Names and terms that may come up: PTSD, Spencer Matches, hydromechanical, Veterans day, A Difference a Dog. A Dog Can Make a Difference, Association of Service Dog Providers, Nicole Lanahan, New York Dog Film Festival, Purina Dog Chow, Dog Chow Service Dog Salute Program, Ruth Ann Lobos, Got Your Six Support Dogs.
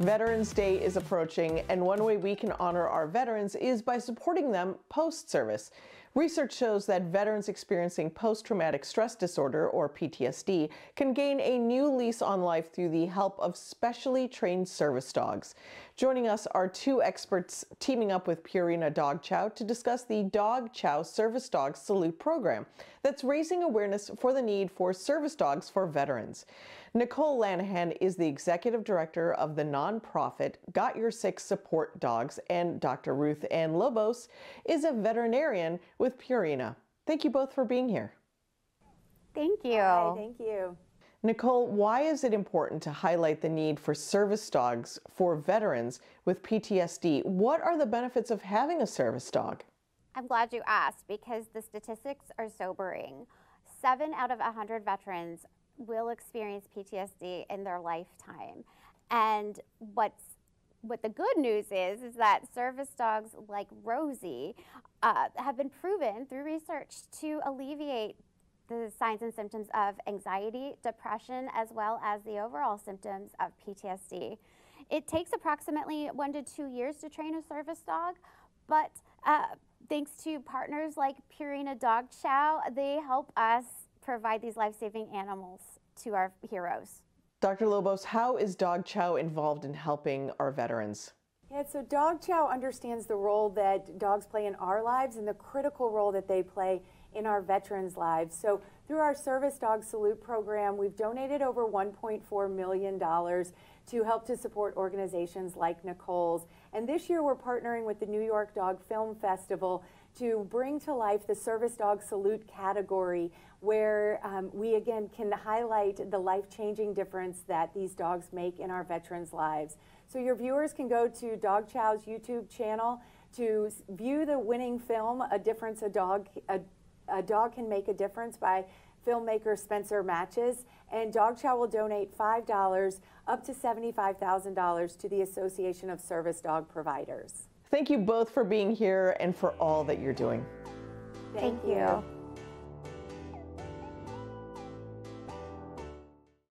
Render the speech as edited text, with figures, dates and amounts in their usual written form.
Veterans Day is approaching, and one way we can honor our veterans is by supporting them post-service. Research shows that veterans experiencing post-traumatic stress disorder, or PTSD, can gain a new lease on life through the help of specially trained service dogs. Joining us are two experts teaming up with Purina Dog Chow to discuss the Dog Chow Service Dog Salute Program that's raising awareness for the need for service dogs for veterans. Nicole Lanahan is the executive director of the nonprofit Got Your Six Support Dogs, and Dr. Ruth Ann Lobos is a veterinarian with Purina. Thank you both for being here. Thank you. Hi, thank you. Nicole, why is it important to highlight the need for service dogs for veterans with PTSD? What are the benefits of having a service dog? I'm glad you asked, because the statistics are sobering. 7 out of 100 veterans will experience PTSD in their lifetime. And what the good news is that service dogs like Rosie have been proven through research to alleviate the signs and symptoms of anxiety, depression, as well as the overall symptoms of PTSD. It takes approximately 1 to 2 years to train a service dog, but thanks to partners like Purina Dog Chow, they help us provide these life-saving animals to our heroes. Dr. Lobos, how is Dog Chow involved in helping our veterans? Yeah, so Dog Chow understands the role that dogs play in our lives and the critical role that they play in our veterans' lives. So through our Service Dog Salute Program, we've donated over $1.4 million to help to support organizations like Nicole's. And this year we're partnering with the New York Dog Film Festival to bring to life the Service Dog Salute category, where we again can highlight the life-changing difference that these dogs make in our veterans' lives. So your viewers can go to Dog Chow's YouTube channel to view the winning film, A Difference a Dog Can Make a Difference, by filmmaker Spencer Matches, and Dog Chow will donate $5 up to $75,000 to the Association of Service Dog Providers. Thank you both for being here and for all that you're doing. Thank you.